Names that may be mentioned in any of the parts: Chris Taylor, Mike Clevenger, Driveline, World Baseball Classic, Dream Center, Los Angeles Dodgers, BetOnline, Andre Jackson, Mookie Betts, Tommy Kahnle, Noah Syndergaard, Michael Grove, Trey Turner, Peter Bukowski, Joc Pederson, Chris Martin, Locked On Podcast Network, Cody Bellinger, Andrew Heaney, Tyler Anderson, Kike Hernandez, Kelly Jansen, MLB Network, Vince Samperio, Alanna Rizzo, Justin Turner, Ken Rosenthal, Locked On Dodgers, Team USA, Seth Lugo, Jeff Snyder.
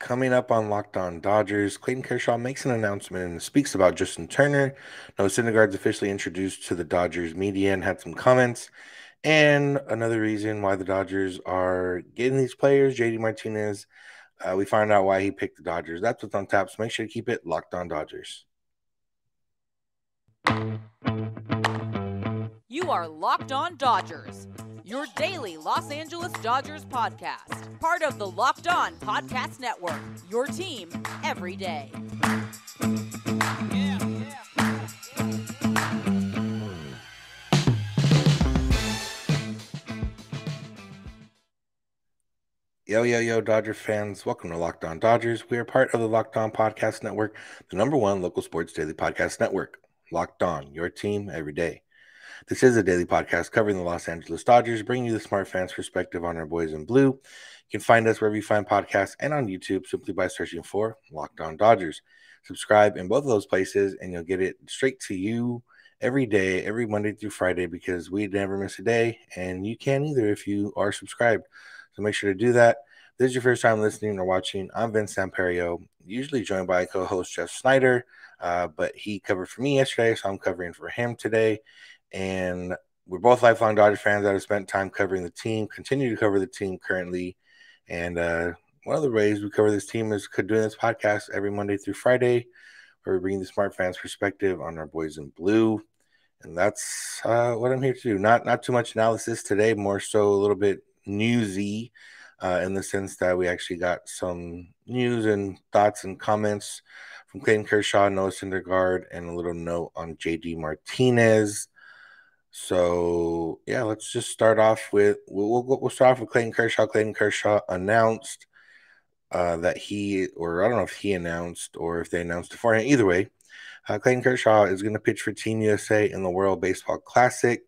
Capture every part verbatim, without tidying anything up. Coming up on Locked On Dodgers, Clayton Kershaw makes an announcement and speaks about Justin Turner. Noah Syndergaard's officially introduced to the Dodgers media and had some comments. And another reason why the Dodgers are getting these players, J D Martinez, uh, we find out why he picked the Dodgers. That's what's on tap, so make sure to keep it Locked On Dodgers. You are Locked On Dodgers, your daily Los Angeles Dodgers podcast. Part of the Locked On Podcast Network, your team every day. Yeah, yeah, yeah, yeah. Yo, yo, yo, Dodger fans. Welcome to Locked On Dodgers. We are part of the Locked On Podcast Network, the number one local sports daily podcast network. Locked On, your team every day. This is a daily podcast covering the Los Angeles Dodgers, bringing you the smart fans' perspective on our boys in blue. You can find us wherever you find podcasts and on YouTube simply by searching for Locked On Dodgers. Subscribe in both of those places, and you'll get it straight to you every day, every Monday through Friday, because we never miss a day, and you can't either if you are subscribed. So make sure to do that. If this is your first time listening or watching, I'm Vince Samperio, usually joined by co-host Jeff Snyder, uh, but he covered for me yesterday, so I'm covering for him today. And we're both lifelong Dodgers fans that have spent time covering the team, continue to cover the team currently. And uh, one of the ways we cover this team is doing this podcast every Monday through Friday, where we bring the smart fans' perspective on our boys in blue. And that's uh, what I'm here to do. Not not too much analysis today, more so a little bit newsy uh, in the sense that we actually got some news and thoughts and comments from Clayton Kershaw, Noah Syndergaard, and a little note on J D Martinez. So, yeah, let's just start off with we'll, – we'll, we'll start off with Clayton Kershaw. Clayton Kershaw announced uh, that he – or I don't know if he announced or if they announced beforehand. Either way, uh, Clayton Kershaw is going to pitch for Team U S A in the World Baseball Classic.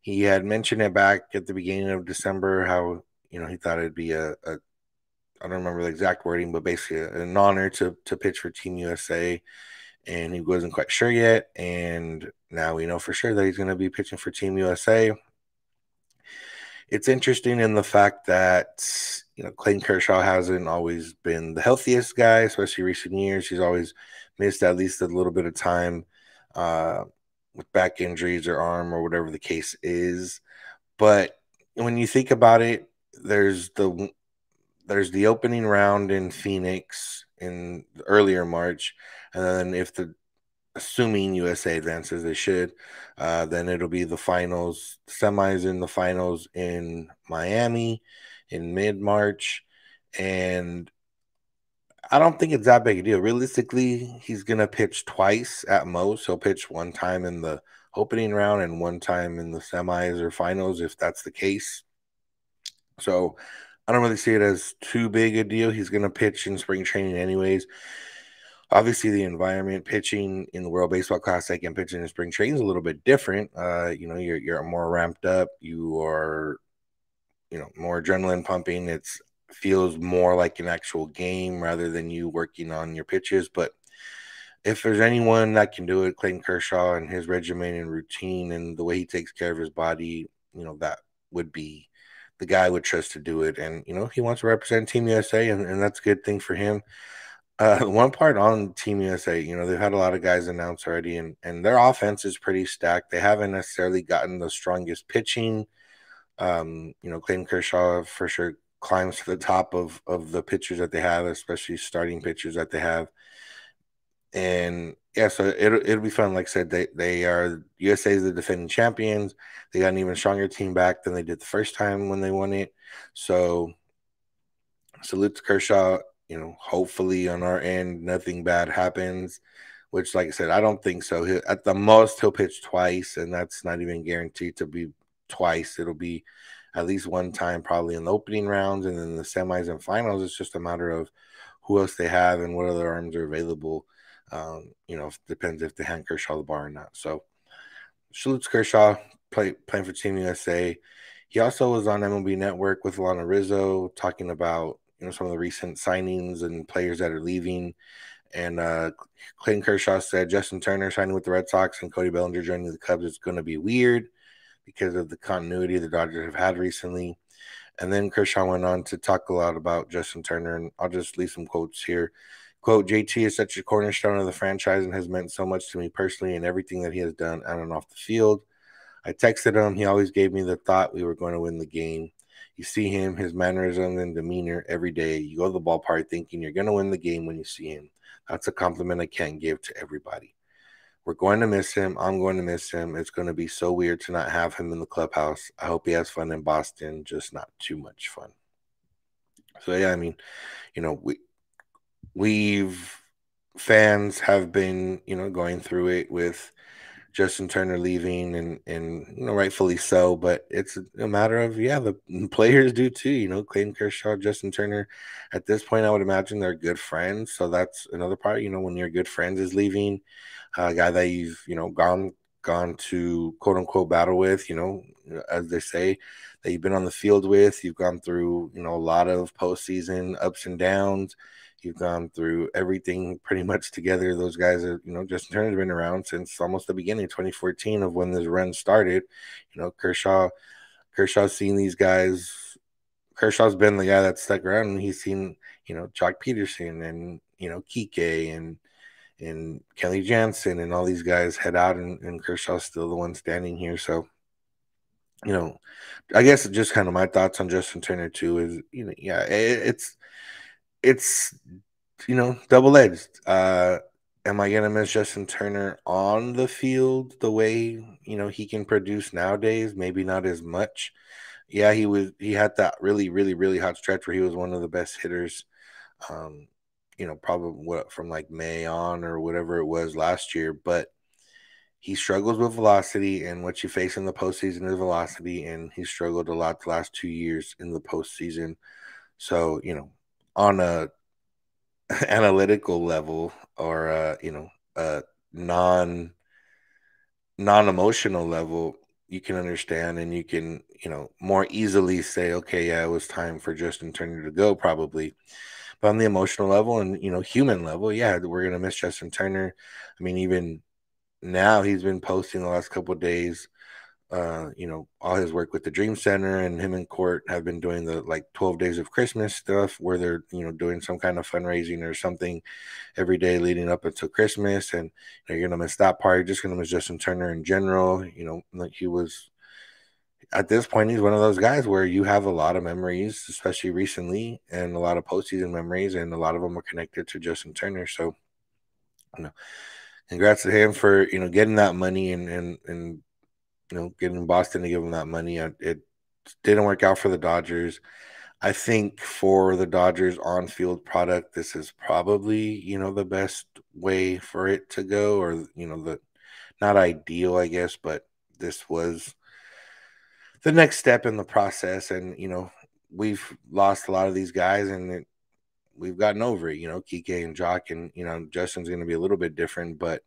He had mentioned it back at the beginning of December how, you know, he thought it would be a, a – I don't remember the exact wording, but basically an honor to to pitch for Team U S A. And he wasn't quite sure yet, and now we know for sure that he's going to be pitching for Team U S A. It's interesting in the fact that, you know, Clayton Kershaw hasn't always been the healthiest guy, especially recent years. He's always missed at least a little bit of time uh, with back injuries or arm or whatever the case is. But when you think about it, there's the there's the opening round in Phoenix in earlier March, and then if the assuming U S A advances, they should, uh, then it'll be the finals, semis in the finals in Miami in mid-March, and I don't think it's that big a deal. Realistically, he's going to pitch twice at most. He'll pitch one time in the opening round and one time in the semis or finals if that's the case. So I don't really see it as too big a deal. He's going to pitch in spring training anyways. Obviously, the environment, pitching in the World Baseball Classic and pitching in spring training is a little bit different. Uh, you know, you're you're more ramped up. You are, you know, more adrenaline pumping. It feels more like an actual game rather than you working on your pitches. But if there's anyone that can do it, Clayton Kershaw and his regimen and routine and the way he takes care of his body, you know, that would be the guy would trust to do it. And, you know, he wants to represent Team U S A, and, and that's a good thing for him. Uh, one part on Team U S A, you know, they've had a lot of guys announced already, and, and their offense is pretty stacked. They haven't necessarily gotten the strongest pitching. Um, you know, Clayton Kershaw for sure climbs to the top of, of the pitchers that they have, especially starting pitchers that they have. And yeah, so it'll, it'll be fun. Like I said, they, they are U S A is the defending champions. They got an even stronger team back than they did the first time when they won it. So salute to Kershaw. You know, hopefully on our end, nothing bad happens, which, like I said, I don't think so. He'll, at the most, he'll pitch twice, and that's not even guaranteed to be twice. It'll be at least one time probably in the opening rounds, and then the semis and finals. It's just a matter of who else they have and what other arms are available. Um, you know, it depends if they hand Kershaw the bar or not. So, salute to Kershaw, play, playing for Team U S A. He also was on M L B Network with Alanna Rizzo talking about, you know, some of the recent signings and players that are leaving. And uh, Clayton Kershaw said Justin Turner signing with the Red Sox and Cody Bellinger joining the Cubs is going to be weird because of the continuity the Dodgers have had recently. And then Kershaw went on to talk a lot about Justin Turner, and I'll just leave some quotes here. Quote, J T is such a cornerstone of the franchise and has meant so much to me personally and everything that he has done on and off the field. I texted him. He always gave me the thought we were going to win the game. You see him, his mannerism and demeanor every day. You go to the ballpark thinking you're going to win the game when you see him. That's a compliment I can't give to everybody. We're going to miss him. I'm going to miss him. It's going to be so weird to not have him in the clubhouse. I hope he has fun in Boston, just not too much fun. So, yeah, I mean, you know, we, we've fans have been, you know, going through it with Justin Turner leaving and, and you know, rightfully so. But it's a matter of, yeah, the players do too. You know, Clayton Kershaw, Justin Turner, at this point, I would imagine they're good friends. So that's another part, you know, when your good friends is leaving. A uh, guy that you've, you know, gone gone to quote-unquote battle with, you know, as they say, that you've been on the field with. You've gone through, you know, a lot of postseason ups and downs. You've gone through everything pretty much together. Those guys are, you know, Justin Turner's been around since almost the beginning, twenty fourteen, of when this run started. You know, Kershaw, Kershaw's seen these guys. Kershaw's been the guy that stuck around, and he's seen, you know, Joc Pederson and, you know, Kike and, and Kelly Jansen and all these guys head out, and, and Kershaw's still the one standing here. So, you know, I guess just kind of my thoughts on Justin Turner too is, you know, yeah, it, it's, it's, you know, double-edged. Uh, am I going to miss Justin Turner on the field the way, you know, he can produce nowadays? Maybe not as much. Yeah, he was, he had that really, really, really hot stretch where he was one of the best hitters, um, you know, probably what, from like May on or whatever it was last year. But he struggles with velocity, and what you face in the postseason is velocity, and he struggled a lot the last two years in the postseason. So, you know, on a analytical level or, uh, you know, a non, non-emotional level, you can understand and you can, you know, more easily say, okay, yeah, it was time for Justin Turner to go probably. But on the emotional level and, you know, human level, yeah, we're going to miss Justin Turner. I mean, even now he's been posting the last couple of days, uh, you know, all his work with the Dream Center, and him and Court have been doing the like twelve days of Christmas stuff where they're, you know, doing some kind of fundraising or something every day leading up until Christmas. And you know, you're going to miss that part. You're just going to miss Justin Turner in general. You know, like he was, at this point, he's one of those guys where you have a lot of memories, especially recently, and a lot of postseason memories, and a lot of them are connected to Justin Turner. So, you know, congrats to him for, you know, getting that money and, and, and you know, getting Boston to give him that money. It didn't work out for the Dodgers. I think for the Dodgers on-field product, this is probably, you know, the best way for it to go, or, you know, the not ideal, I guess, but this was the next step in the process. And, you know, we've lost a lot of these guys, and it, we've gotten over it, you know, Kike and Joc, and, you know, Justin's going to be a little bit different, but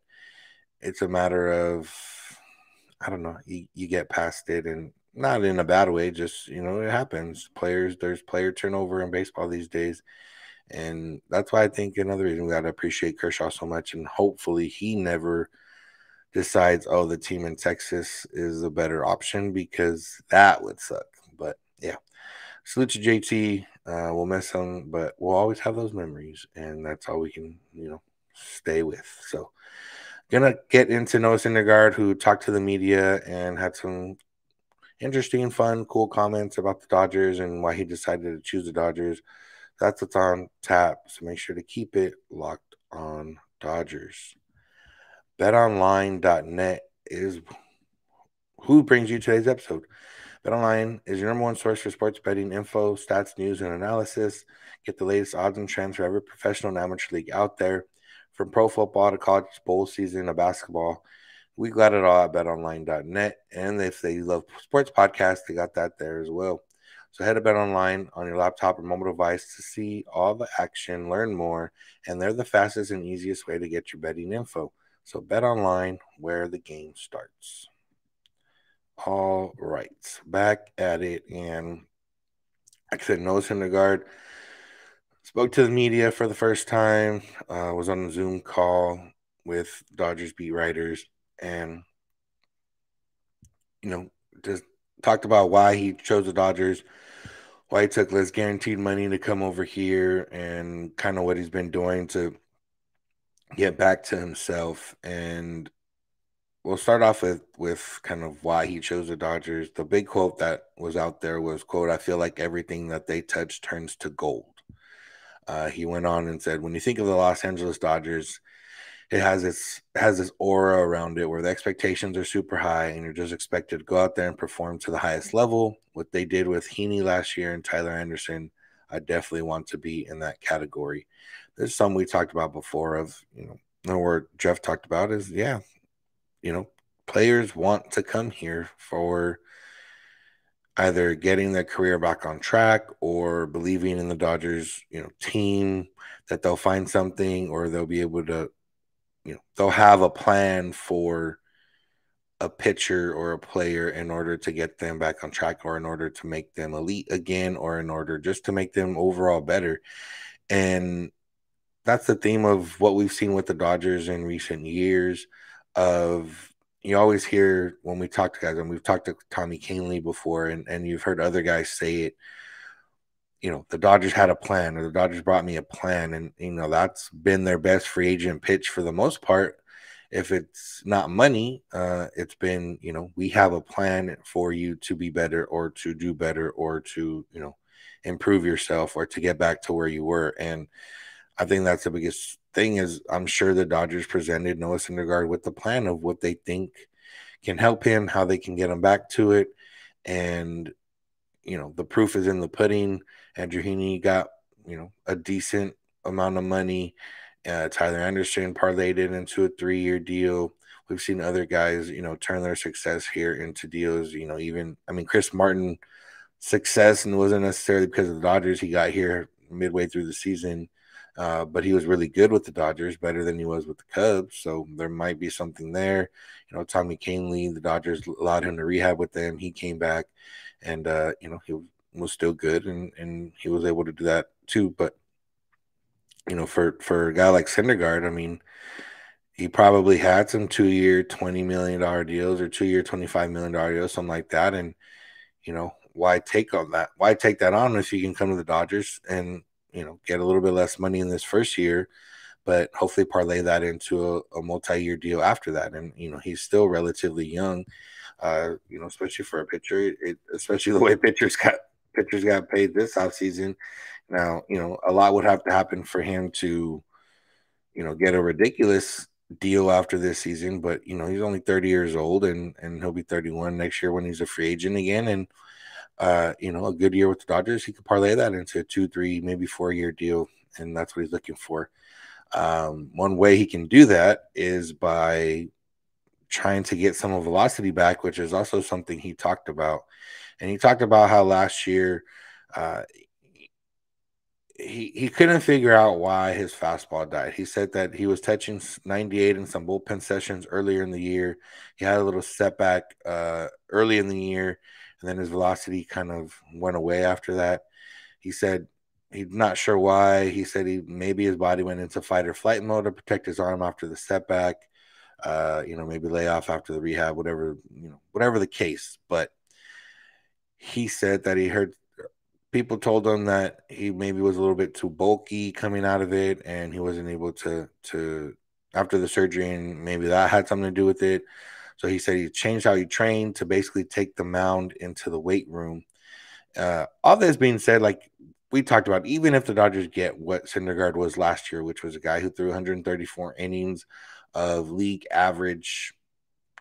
it's a matter of, I don't know, you, you get past it, and not in a bad way, just, you know, it happens. Players, there's player turnover in baseball these days. And that's why I think another reason we got to appreciate Kershaw so much, and hopefully he never decides, oh, the team in Texas is a better option, because that would suck. But yeah, salute to J T. Uh, we'll miss him, but we'll always have those memories, and that's all we can, you know, stay with. So, gonna get into Noah Syndergaard, who talked to the media and had some interesting, fun, cool comments about the Dodgers and why he decided to choose the Dodgers. That's what's on tap. So make sure to keep it locked on Dodgers. bet online dot net is who brings you today's episode. BetOnline is your number one source for sports betting info, stats, news, and analysis. Get the latest odds and trends for every professional and amateur league out there. From pro football to college bowl season to basketball, we got it all at bet online dot net. And if they love sports podcasts, they got that there as well. So head to BetOnline on your laptop or mobile device to see all the action, learn more, and they're the fastest and easiest way to get your betting info. So BetOnline, where the game starts. All right, back at it. And like I said, Noah Syndergaard spoke to the media for the first time, uh, was on a Zoom call with Dodgers beat writers, and, you know, just talked about why he chose the Dodgers, White took less guaranteed money to come over here and kind of what he's been doing to get back to himself. And we'll start off with, with kind of why he chose the Dodgers. The big quote that was out there was, quote, "I feel like everything that they touch turns to gold." Uh, he went on and said, when you think of the Los Angeles Dodgers, it has its has this aura around it where the expectations are super high and you're just expected to go out there and perform to the highest level. What they did with Heaney last year and Tyler Anderson, I definitely want to be in that category. There's some we talked about before of, you know, or Jeff talked about is, yeah, you know, players want to come here for either getting their career back on track or believing in the Dodgers, you know, team, that they'll find something or they'll be able to, you know, they'll have a plan for a pitcher or a player in order to get them back on track or in order to make them elite again or in order just to make them overall better. And that's the theme of what we've seen with the Dodgers in recent years of, you always hear when we talk to guys, and we've talked to Tommy Kahnle before, and, and you've heard other guys say it, you know, the Dodgers had a plan or the Dodgers brought me a plan. And, you know, that's been their best free agent pitch for the most part. If it's not money, uh, it's been, you know, we have a plan for you to be better or to do better or to, you know, improve yourself or to get back to where you were. And I think that's the biggest thing is I'm sure the Dodgers presented Noah Syndergaard with the plan of what they think can help him, how they can get him back to it. And, you know, the proof is in the pudding. Andrew Heaney got, you know, a decent amount of money. Uh, Tyler Anderson parlayed it into a three-year deal. We've seen other guys, you know, turn their success here into deals. You know, even, I mean, Chris Martin, success and wasn't necessarily because of the Dodgers. He got here midway through the season. Uh, but he was really good with the Dodgers, better than he was with the Cubs. So there might be something there. You know, Tommy Kahnle, the Dodgers allowed him to rehab with them. He came back and, uh, you know, he was still good and, and he was able to do that too. But, you know, for, for a guy like Syndergaard, I mean, he probably had some two-year twenty million dollars deals or two-year twenty-five million dollars deals, something like that. And, you know, why take on that? Why take that on if you can come to the Dodgers and, you know, get a little bit less money in this first year, but hopefully parlay that into a, a multi-year deal after that. And, you know, he's still relatively young, uh, you know, especially for a pitcher, it, especially the way pitchers got pitchers got paid this offseason. Now, you know, a lot would have to happen for him to, you know, get a ridiculous deal after this season. But, you know, he's only thirty years old and, and he'll be thirty-one next year when he's a free agent again. And, Uh, you know, a good year with the Dodgers, he could parlay that into a two, three, maybe four-year deal, and that's what he's looking for. Um, one way he can do that is by trying to get some of velocity back, which is also something he talked about. And he talked about how last year uh, he, he couldn't figure out why his fastball died. He said that he was touching ninety-eight in some bullpen sessions earlier in the year. He had a little setback uh, early in the year. And then his velocity kind of went away after that. He said he's not sure why. He said he maybe his body went into fight or flight mode to protect his arm after the setback. Uh, you know, maybe layoff after the rehab, whatever, you know, whatever the case. But he said that he heard people told him that he maybe was a little bit too bulky coming out of it, and he wasn't able to to after the surgery, and maybe that had something to do with it. So he said he changed how he trained to basically take the mound into the weight room. Uh, all this being said, like we talked about, even if the Dodgers get what Syndergaard was last year, which was a guy who threw one hundred thirty-four innings of league average,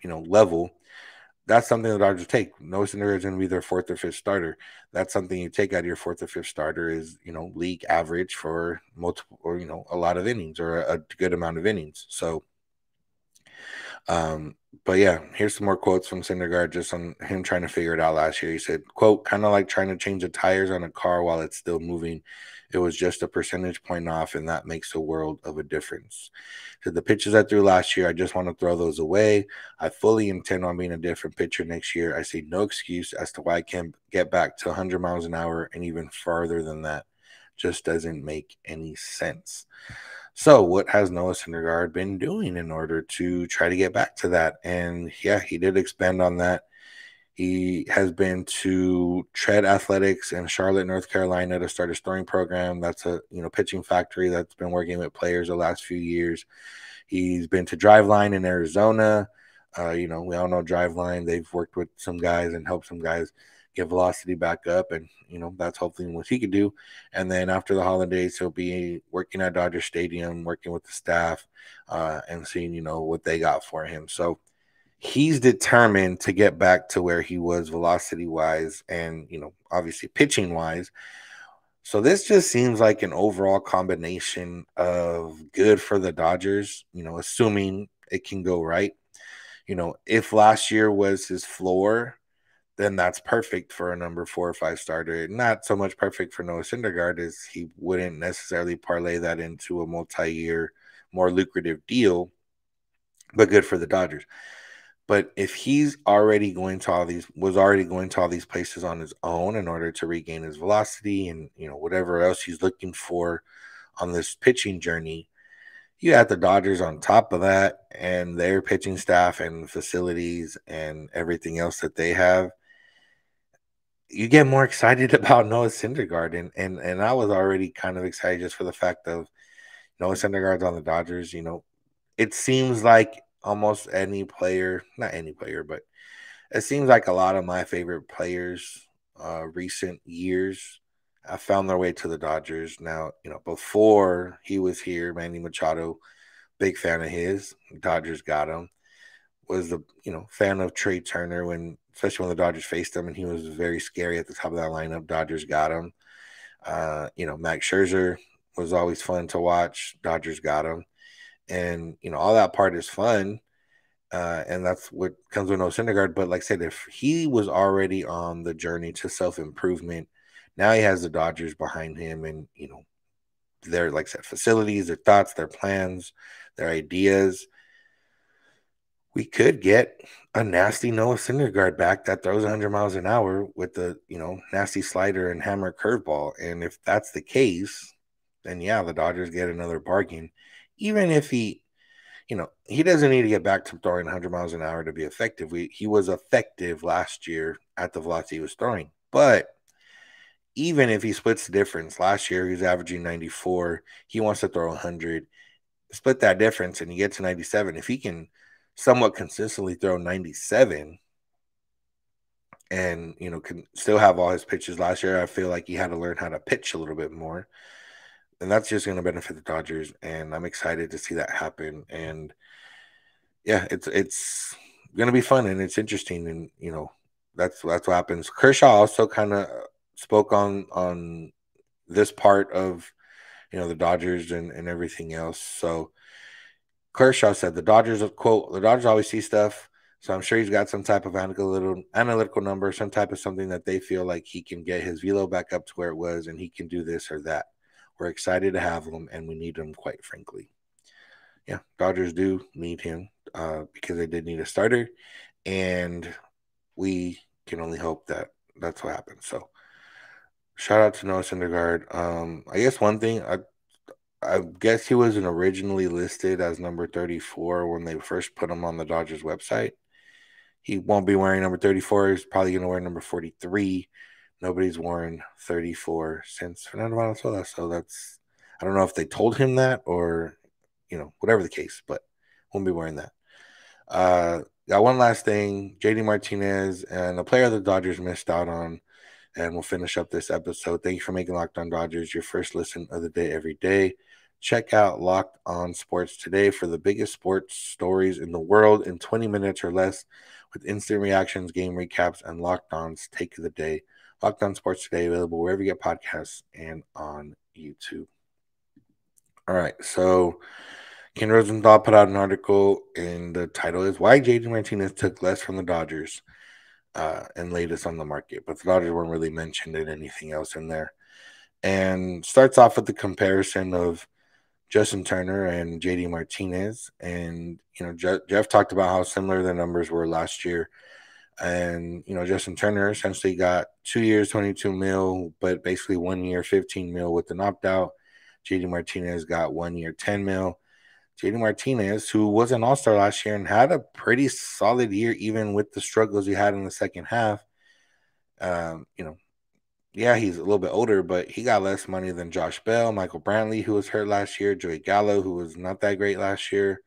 you know, level, that's something the Dodgers take. Noah Syndergaard is going to be their fourth or fifth starter. That's something you take out of your fourth or fifth starter is, you know, league average for multiple or, you know, a lot of innings or a, a good amount of innings. So, um, but yeah, here's some more quotes from Syndergaard just on him trying to figure it out last year. He said, quote, kind of like trying to change the tires on a car while it's still moving. It was just a percentage point off, and that makes a world of a difference. So the pitches I threw last year, I just want to throw those away. I fully intend on being a different pitcher next year. I see no excuse as to why I can't get back to one hundred miles an hour and even farther than that. Just doesn't make any sense. So what has Noah Syndergaard been doing in order to try to get back to that? And yeah, he did expand on that. He has been to Tread Athletics in Charlotte, North Carolina, to start his throwing program. That's a you know pitching factory that's been working with players the last few years. He's been to Driveline in Arizona. Uh, you know, we all know Driveline. They've worked with some guys and helped some guys get velocity back up, and you know that's hopefully what he could do. And then after the holidays, he'll be working at Dodger Stadium, working with the staff, uh, and seeing you know what they got for him. So he's determined to get back to where he was velocity-wise and, you know, obviously pitching-wise. So this just seems like an overall combination of good for the Dodgers, you know, assuming it can go right. You know, if last year was his floor, then that's perfect for a number four or five starter. Not so much perfect for Noah Syndergaard, as he wouldn't necessarily parlay that into a multi-year, more lucrative deal, but good for the Dodgers. But if he's already going to all these, was already going to all these places on his own in order to regain his velocity and, you know, whatever else he's looking for on this pitching journey, you add the Dodgers on top of that and their pitching staff and facilities and everything else that they have, you get more excited about Noah Syndergaard. And, and, and I was already kind of excited just for the fact of Noah Syndergaard's on the Dodgers. You know, it seems like almost any player, not any player, but it seems like a lot of my favorite players uh, recent years have found their way to the Dodgers. Now, you know, before he was here, Manny Machado, big fan of his. Dodgers got him. Was the, you know, fan of Trey Turner when, especially when the Dodgers faced him, and he was very scary at the top of that lineup. Dodgers got him. Uh, you know, Max Scherzer was always fun to watch. Dodgers got him. And, you know, all that part is fun, uh, and that's what comes with Noah Syndergaard. But like I said, if he was already on the journey to self-improvement, now he has the Dodgers behind him and, you know, their, like I said, facilities, their thoughts, their plans, their ideas. We could get a nasty Noah Syndergaard back that throws one hundred miles an hour with the, you know, nasty slider and hammer curveball. And if that's the case, then, yeah, the Dodgers get another bargain. Even if he, you know, he doesn't need to get back to throwing one hundred miles an hour to be effective. We, he was effective last year at the velocity he was throwing. But even if he splits the difference, last year he was averaging ninety-four. He wants to throw one hundred. Split that difference and you get to ninety-seven. If he can somewhat consistently throw ninety-seven and, you know, can still have all his pitches last year, I feel like he had to learn how to pitch a little bit more. And that's just going to benefit the Dodgers, and I'm excited to see that happen. And, yeah, it's it's going to be fun, and it's interesting, and, you know, that's that's what happens. Kershaw also kind of spoke on on this part of, you know, the Dodgers and, and everything else. So Kershaw said the Dodgers, quote, the Dodgers always see stuff, so I'm sure he's got some type of analytical, analytical number, some type of something that they feel like he can get his velo back up to where it was, and he can do this or that. We're excited to have him, and we need him, quite frankly. Yeah, Dodgers do need him uh, because they did need a starter, and we can only hope that that's what happens. So shout out to Noah Syndergaard. Um, I guess one thing, I, I guess he wasn't originally listed as number thirty-four when they first put him on the Dodgers website. He won't be wearing number thirty-four. He's probably going to wear number forty-three. Nobody's worn thirty-four since Fernando Valenzuela, so that's, I don't know if they told him that or, you know, whatever the case, but won't be wearing that. Uh, got one last thing, J D Martinez and a player the Dodgers missed out on, and we'll finish up this episode. Thank you for making Locked On Dodgers your first listen of the day every day. Check out Locked On Sports today for the biggest sports stories in the world in twenty minutes or less, with instant reactions, game recaps, and Locked On's Take of the Day. Locked On Sports today, available wherever you get podcasts and on YouTube. All right, so Ken Rosenthal put out an article, and the title is Why J D Martinez Took Less from the Dodgers uh, and Laid Us on the Market. But the Dodgers weren't really mentioned in anything else in there. And starts off with the comparison of Justin Turner and J D Martinez. And, you know, Je- Jeff talked about how similar the numbers were last year. And, you know, Justin Turner essentially got two years, twenty-two mil, but basically one year, fifteen mil with an opt-out. J D Martinez got one year, ten mil. J D Martinez, who was an all-star last year and had a pretty solid year, even with the struggles he had in the second half. Um, you know, yeah, he's a little bit older, but he got less money than Josh Bell, Michael Brantley, who was hurt last year, Joey Gallo, who was not that great last year.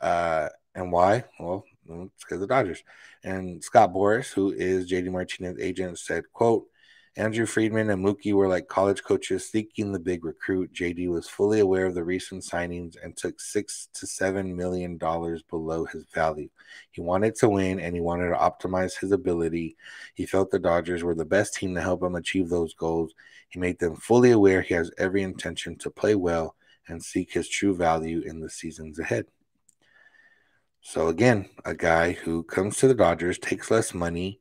Uh, and why? Well, it's because of the Dodgers. And Scott Boras, who is J D Martinez's agent, said, quote, Andrew Friedman and Mookie were like college coaches seeking the big recruit. J D was fully aware of the recent signings and took six to seven million dollars below his value. He wanted to win and he wanted to optimize his ability. He felt the Dodgers were the best team to help him achieve those goals. He made them fully aware he has every intention to play well and seek his true value in the seasons ahead. So again, a guy who comes to the Dodgers, takes less money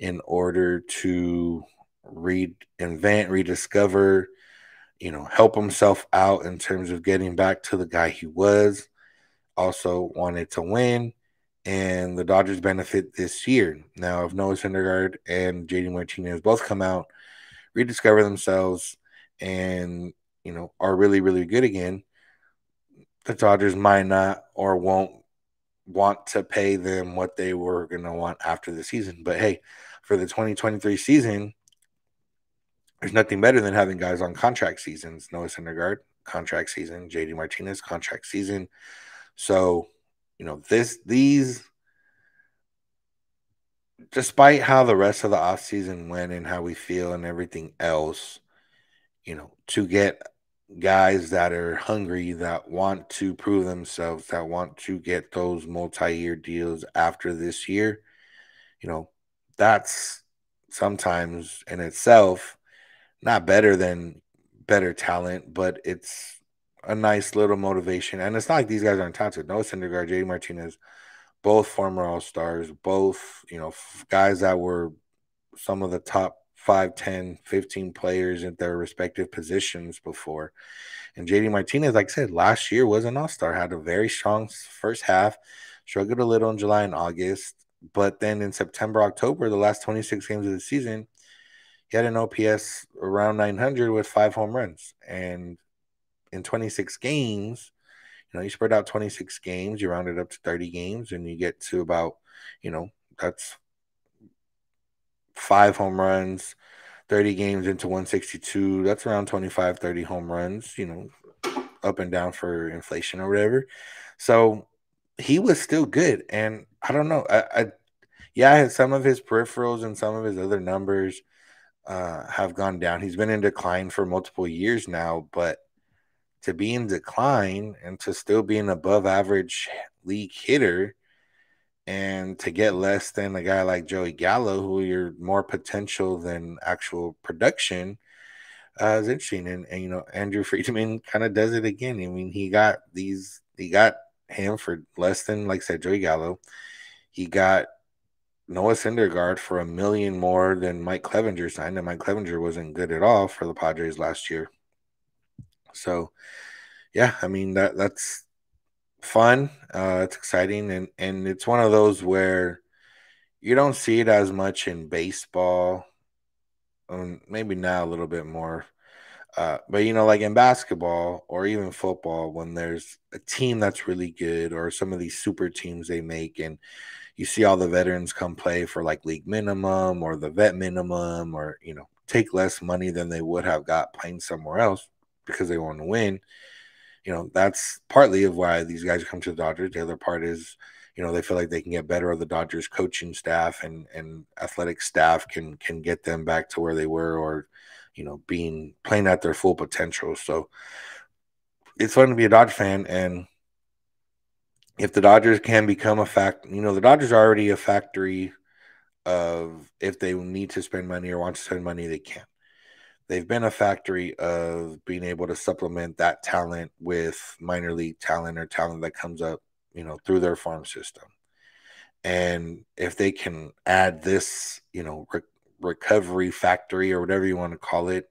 in order to reinvent, rediscover, you know, help himself out in terms of getting back to the guy he was. Also wanted to win, and the Dodgers benefit this year. Now, if Noah Syndergaard and J D Martinez both come out, rediscover themselves, and, you know, are really, really good again, the Dodgers might not or won't want to pay them what they were going to want after the season. But hey, for the twenty twenty-three season, there's nothing better than having guys on contract seasons. Noah Syndergaard, contract season. J D Martinez, contract season. So, you know, this, these, despite how the rest of the offseason went and how we feel and everything else, you know, to get guys that are hungry, that want to prove themselves, that want to get those multi-year deals after this year, you know, that's sometimes in itself not better than better talent, but it's a nice little motivation. And it's not like these guys aren't talented. Noah Syndergaard, J D Martinez, both former All-Stars, both, you know, guys that were some of the top five, ten, fifteen players at their respective positions before. And J D Martinez, like I said, last year was an all-star, had a very strong first half, struggled a little in July and August, but then in September, October, the last twenty-six games of the season, he had an O P S around nine hundred with five home runs. And in twenty-six games, you know, you spread out twenty-six games, you round it up to thirty games, and you get to about, you know, that's five home runs, thirty games into one sixty-two. That's around twenty-five, thirty home runs, you know, up and down for inflation or whatever. So he was still good. And I don't know. I, I yeah, I had some of his peripherals and some of his other numbers Uh, have gone down. He's been in decline for multiple years now, but to be in decline and to still be an above average league hitter and to get less than a guy like Joey Gallo, who you're more potential than actual production, uh, is interesting. And, and, you know, Andrew Friedman kind of does it again. I mean, he got these, he got him for less than, like I said, Joey Gallo. He got Noah Syndergaard for a million more than Mike Clevenger signed, and Mike Clevenger wasn't good at all for the Padres last year. So, yeah, I mean, that that's fun. Uh, it's exciting, and, and it's one of those where you don't see it as much in baseball. I mean, maybe now a little bit more. Uh, but, you know, like in basketball or even football, when there's a team that's really good or some of these super teams they make, and you see all the veterans come play for like league minimum or the vet minimum, or, you know, take less money than they would have got playing somewhere else because they want to win. You know, that's partly of why these guys come to the Dodgers. The other part is, you know, they feel like they can get better, or the Dodgers coaching staff and, and athletic staff can, can get them back to where they were, or, you know, being playing at their full potential. So it's fun to be a Dodger fan. And if the Dodgers can become a fact, you know, the Dodgers are already a factory of if they need to spend money or want to spend money, they can. They've been a factory of being able to supplement that talent with minor league talent or talent that comes up, you know, through their farm system. And if they can add this, you know, re- recovery factory or whatever you want to call it,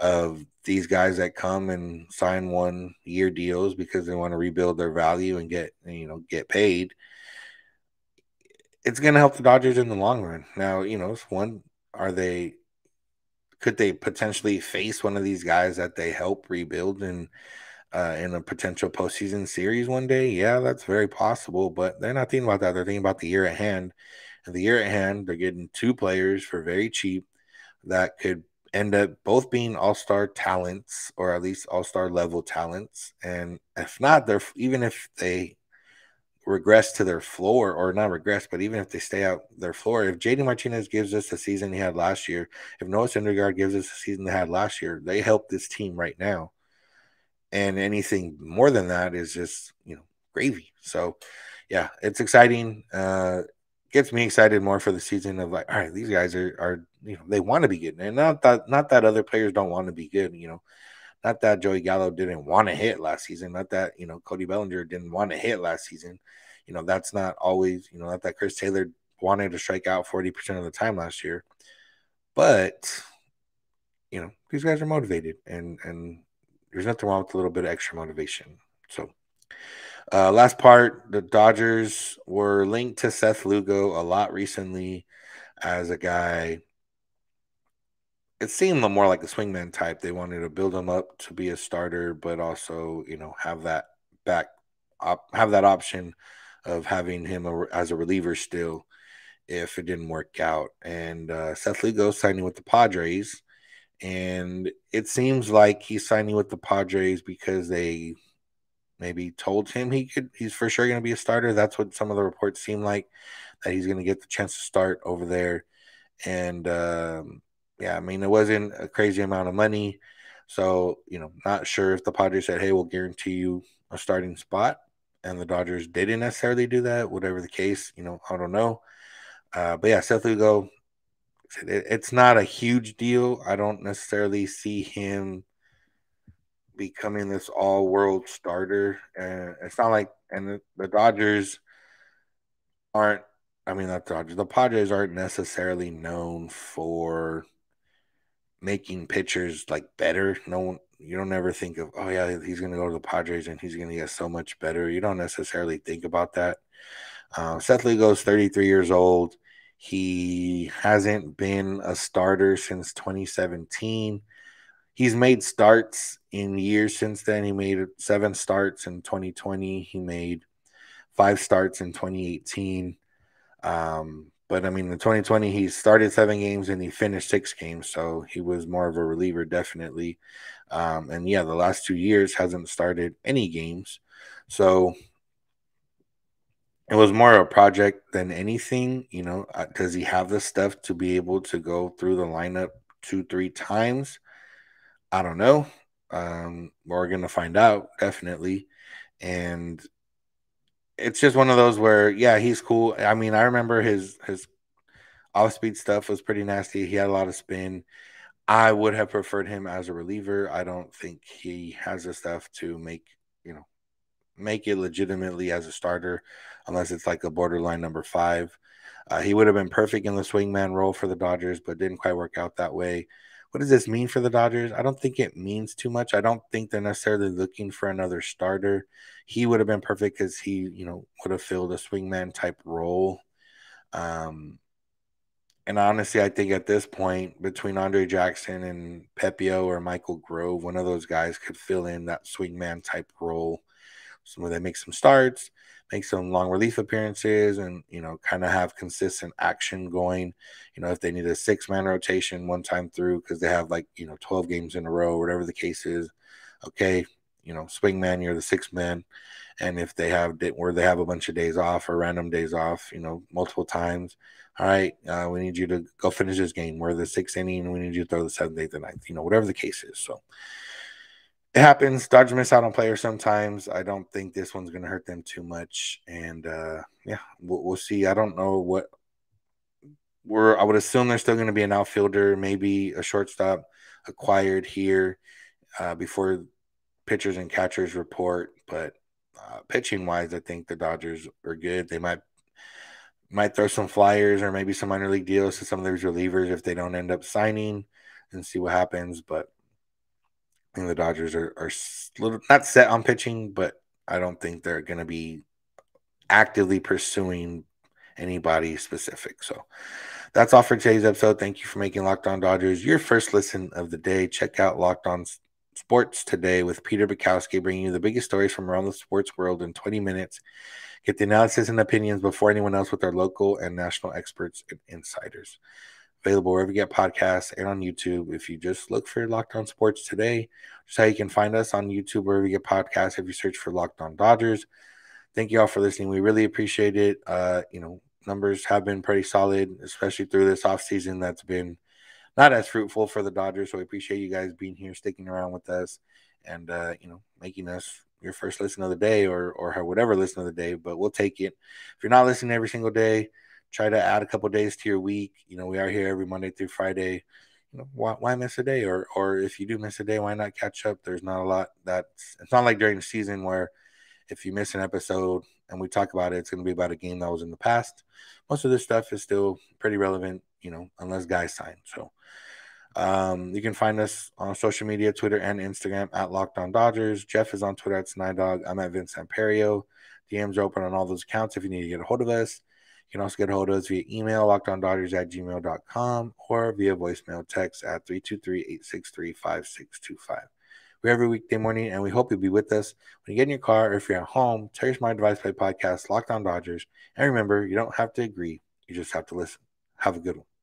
of these guys that come and sign one year deals because they want to rebuild their value and get, you know, get paid, it's going to help the Dodgers in the long run. Now, you know, one, are they, could they potentially face one of these guys that they help rebuild and uh, in a potential postseason series one day? Yeah, that's very possible, but they're not thinking about that. They're thinking about the year at hand. And the year at hand, they're getting two players for very cheap that could end up both being all-star talents, or at least all-star level talents. And if not, they're even if they regress to their floor, or not regress, but even if they stay out their floor, if J D Martinez gives us the season he had last year, if Noah Syndergaard gives us the season they had last year, they help this team right now. And anything more than that is just, you know, gravy. So, yeah, it's exciting. Uh, gets me excited more for the season of like, all right, these guys are, are you know, they want to be good. And not that, not that other players don't want to be good, you know. Not that Joey Gallo didn't want to hit last season. Not that, you know, Cody Bellinger didn't want to hit last season. You know, that's not always, you know, not that Chris Taylor wanted to strike out forty percent of the time last year. But, you know, these guys are motivated. And and there's nothing wrong with a little bit of extra motivation. So, uh, last part, the Dodgers were linked to Seth Lugo a lot recently as a guy. It seemed more like a swingman type. They wanted to build him up to be a starter, but also, you know, have that back op, have that option of having him a, as a reliever still if it didn't work out. And uh, Seth Lugo signing with the Padres, and it seems like he's signing with the Padres because they maybe told him he could. He's for sure going to be a starter. That's what some of the reports seem like, that he's going to get the chance to start over there, and. Um, Yeah, I mean, it wasn't a crazy amount of money. So, you know, not sure if the Padres said, hey, we'll guarantee you a starting spot, and the Dodgers didn't necessarily do that. Whatever the case, you know, I don't know. Uh, but, yeah, Seth Lugo, it, it's not a huge deal. I don't necessarily see him becoming this all-world starter. Uh, it's not like – and the, the Dodgers aren't – I mean, not the Dodgers. The Padres aren't necessarily known for – making pitchers like better. No one, you don't ever think of, oh yeah, he's going to go to the Padres and he's going to get so much better. You don't necessarily think about that. Uh, Seth Lugo's thirty-three years old. He hasn't been a starter since twenty seventeen. He's made starts in years since then. He made seven starts in twenty twenty. He made five starts in twenty eighteen. Um, But, I mean, in twenty twenty, he started seven games and he finished six games, so he was more of a reliever, definitely. Um, and, yeah, the last two years hasn't started any games. So it was more of a project than anything. You know, does he have the stuff to be able to go through the lineup two, three times? I don't know. Um, we're going to find out, definitely. And – it's just one of those where, yeah, he's cool. I mean, I remember his his off-speed stuff was pretty nasty. He had a lot of spin. I would have preferred him as a reliever. I don't think he has the stuff to make, you know, make it legitimately as a starter, unless it's like a borderline number five. Uh, he would have been perfect in the swingman role for the Dodgers, but didn't quite work out that way. What does this mean for the Dodgers? I don't think it means too much. I don't think they're necessarily looking for another starter. He would have been perfect because he, you know, would have filled a swingman type role. Um, and honestly, I think at this point, between Andre Jackson and Pepio or Michael Grove, one of those guys could fill in that swingman type role. So where they make some starts, make some long relief appearances, and, you know, kind of have consistent action going. You know, if they need a six-man rotation one time through because they have, like, you know, twelve games in a row, whatever the case is, okay, you know, swing man, you're the sixth man. And if they have where they have a bunch of days off or random days off, you know, multiple times, all right, uh, we need you to go finish this game. We're the sixth inning, and we need you to throw the seventh, eighth, and ninth, you know, whatever the case is. So, it happens. Dodgers miss out on players sometimes. I don't think this one's going to hurt them too much. And, uh, yeah, we'll, we'll see. I don't know what we're – I would assume there's still going to be an outfielder, maybe a shortstop acquired here uh, before pitchers and catchers report. But uh, pitching-wise, I think the Dodgers are good. They might might throw some flyers or maybe some minor league deals to some of these relievers if they don't end up signing, and see what happens. But – I think the Dodgers are, are little, not set on pitching, but I don't think they're going to be actively pursuing anybody specific. So that's all for today's episode. Thank you for making Locked On Dodgers your first listen of the day. Check out Locked On Sports Today with Peter Bukowski, bringing you the biggest stories from around the sports world in twenty minutes. Get the analysis and opinions before anyone else with our local and national experts and insiders. Available wherever you get podcasts and on YouTube. If you just look for Locked On Sports Today, that's how you can find us on YouTube, wherever you get podcasts, if you search for Locked On Dodgers. Thank you all for listening. We really appreciate it. Uh, you know, numbers have been pretty solid, especially through this offseason that's been not as fruitful for the Dodgers. So we appreciate you guys being here, sticking around with us, and, uh, you know, making us your first listen of the day, or or whatever listen of the day, but we'll take it. If you're not listening every single day, try to add a couple days to your week. You know, we are here every Monday through Friday. You know, why, why miss a day? Or or if you do miss a day, why not catch up? There's not a lot that's – it's not like during the season where if you miss an episode and we talk about it, it's going to be about a game that was in the past. Most of this stuff is still pretty relevant, you know, unless guys sign. So um, you can find us on social media, Twitter and Instagram, at Locked On Dodgers. Jeff is on Twitter, at Snydog. I'm at Vince Samperio. D Ms are open on all those accounts if you need to get a hold of us. You can also get a hold of us via email, locked on dodgers at gmail dot com, or via voicemail text at three two three, eight six three, five six two five. We're every weekday morning, and we hope you'll be with us. When you get in your car, or if you're at home, tell your smart device play podcast, Locked On Dodgers. And remember, you don't have to agree. You just have to listen. Have a good one.